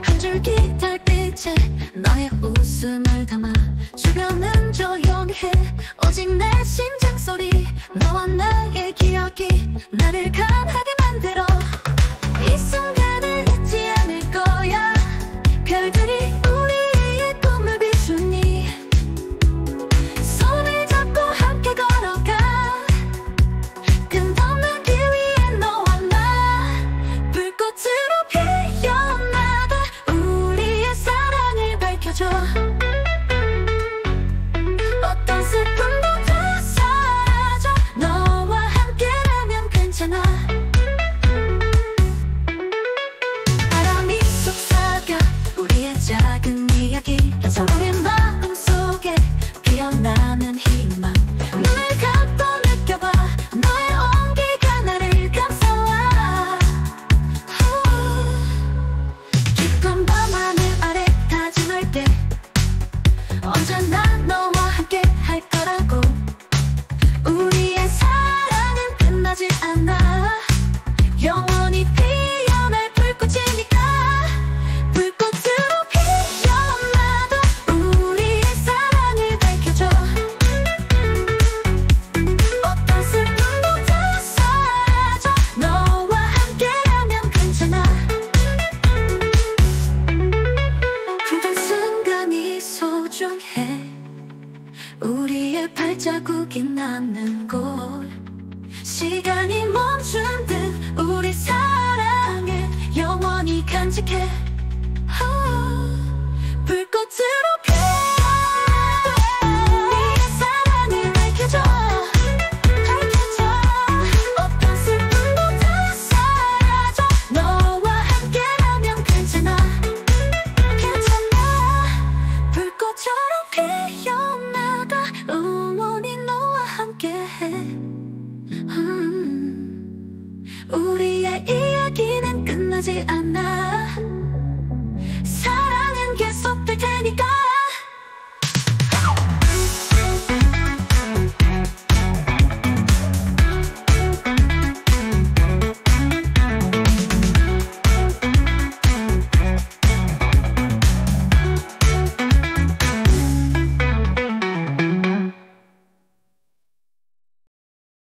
한 줄기 달빛에 너의 웃음을 담아 주변은 조용해. 오직 내 심장 소리, 너와 나의 기억이 나를 강하게 만들어. 이 순간을 잊지 않을 거야. 별들이 우리의 꿈을 비추니 손을 잡고 함께 걸어가. 끝없는 길 위에 너와 나 불꽃으로 피어나다. 우리의 사랑을 밝혀줘. 어떤 슬픔도 다 사라져. 너와 함께라면 괜찮아. 바람이 속삭여 우리의 작은 이야기. 서로의 마음속에 피어나는 희망. 눈을 감고 느껴봐. 너의 온기가 나를 감싸와. 깊은 밤 하늘 아래 다짐할 때 언제나 너와 함께 할 거라고. 우리의 사랑은 끝나지 않아. 영원히 피어날 불꽃이니까. 불꽃으로 피어나도 우리의 사랑을 밝혀줘. 어떤 슬픔도 다 사라져. 너와 함께라면 괜찮아. 푸른 순간이 소중해. 우리의 발자국이 남는 곳. 시간이 멈춘 듯 우리 사랑을 영원히 간직해. 불꽃으로 피어나도 우리의 사랑을 밝혀줘. 어떤 슬픔도 다 사라져. 너와 함께라면 괜찮아. 불꽃처럼 피어나가 영원히 너와 함께해. 우리의 이야기는 끝나지 않아. 사랑은 계속될 테니까.